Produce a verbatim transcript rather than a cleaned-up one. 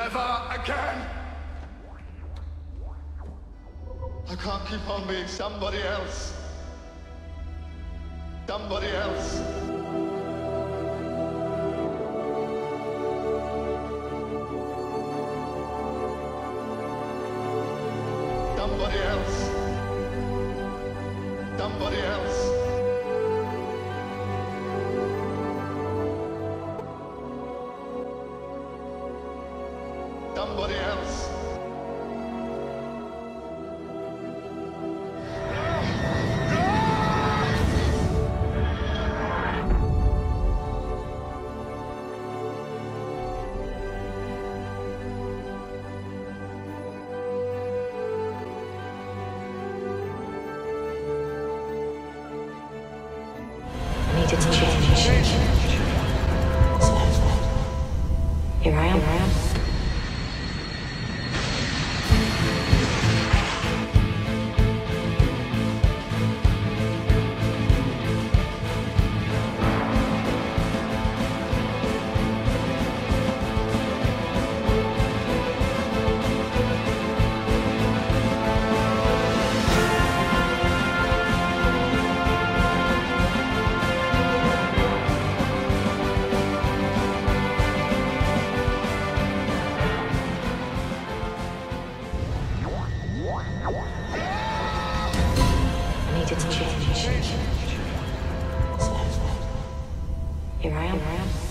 Never again! I can't keep on being somebody else. Somebody else. Somebody else. Somebody else. Somebody else. It's changed. So here I am. Here I am. It's changed. So here I am. Here I am.